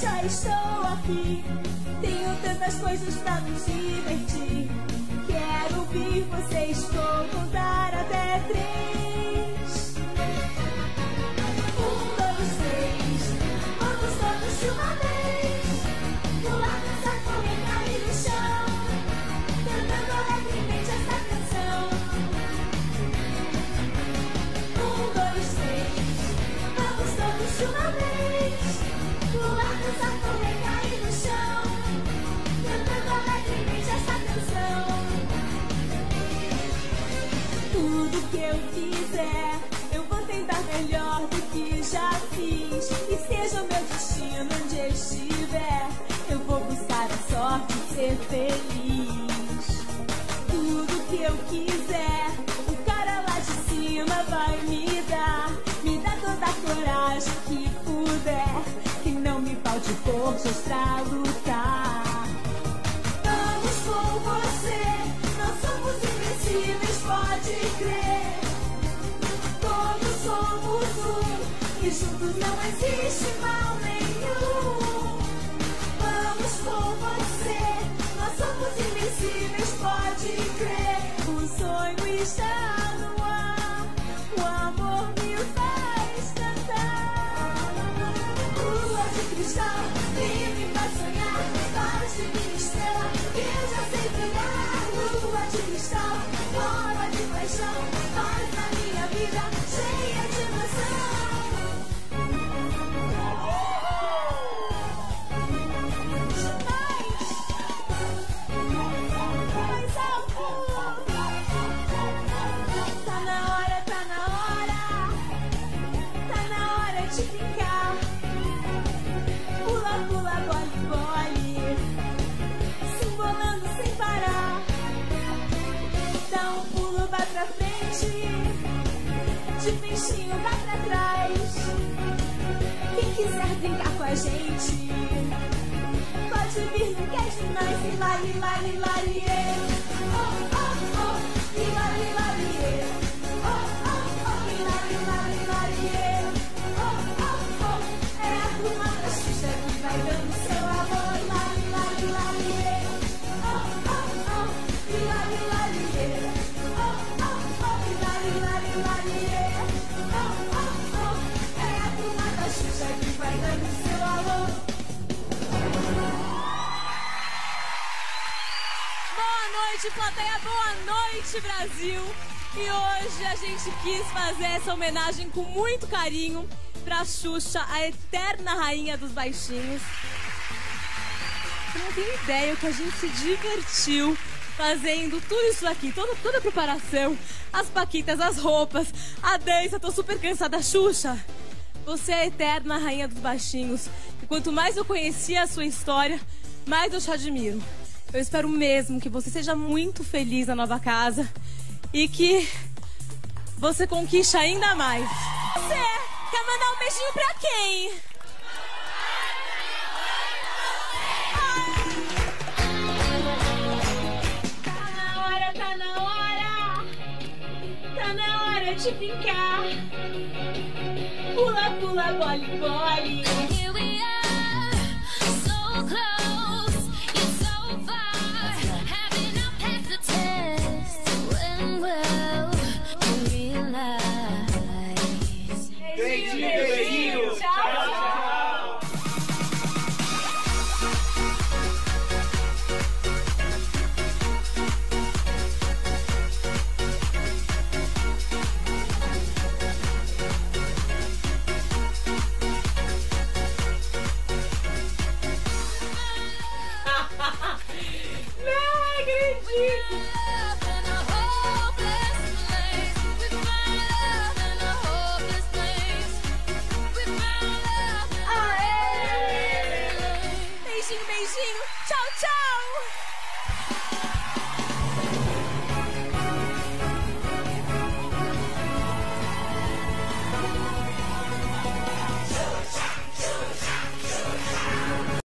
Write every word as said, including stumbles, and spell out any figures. já estou aqui. Tenho tantas coisas pra nos divertir. Quero ouvir vocês, vou contar até três. Um, dois, três, vamos todos de uma vez. Pular, dançar, correr, cair no chão, cantando alegremente essa canção. Um, dois, três, vamos todos de uma vez. Pular, dançar, correr, cair no chão, cantando alegremente essa canção. Tudo que eu quiser, eu vou tentar melhor do que já fiz. E seja o meu destino onde eu estiver, eu vou buscar a sorte e ser feliz. Tudo que eu quiser, o cara lá de cima vai me dar. Me dá toda a coragem que puder, que não me falte forças pra lutar. Vamos por você, não somos invencíveis, pode crer. Todos somos um, e juntos não existe mal nenhum. Vamos por você, nós somos invencíveis, pode crer. O sonho está no ar, o amor me faz cantar. Lua de cristal, livre pra sonhar, varas de minha estrela, eu já sei brilhar. Lua de cristal, bola de paixão, faz a minha vida cheia de emoção. De peixinho vai pra trás. Quem quiser brincar com a gente pode vir, não quer demais. Lilari, lilari, lilari, oh, oh, oh, lilari, lilari, oh, oh, oh, lilari, lilari, lilari, oh, oh, oh. É a turma da Xuxa que vai dando seu amor. Lilari, lilari, lilari, oh, oh, oh, lilari, lilari, oh, oh. Lari, lari, oh, oh, oh. É a turma da Xuxa que vai dando seu alô. Boa noite, plateia, boa noite, Brasil. E hoje a gente quis fazer essa homenagem com muito carinho pra Xuxa, a eterna rainha dos baixinhos. Eu não tenho ideia o que a gente se divertiu fazendo tudo isso aqui, toda, toda a preparação, as paquitas, as roupas, a dança. Tô super cansada. Xuxa, você é a eterna rainha dos baixinhos. E quanto mais eu conhecia a sua história, mais eu te admiro. Eu espero mesmo que você seja muito feliz na nova casa e que você conquiste ainda mais. Você quer mandar um beijinho pra quem? De brincar, pula, pula, bole, bole. Here we are, so close, you're so far, having not passed the test. When will we realize? Beijinho, beijinho, tchau, tchau. Beijinho, beijinho.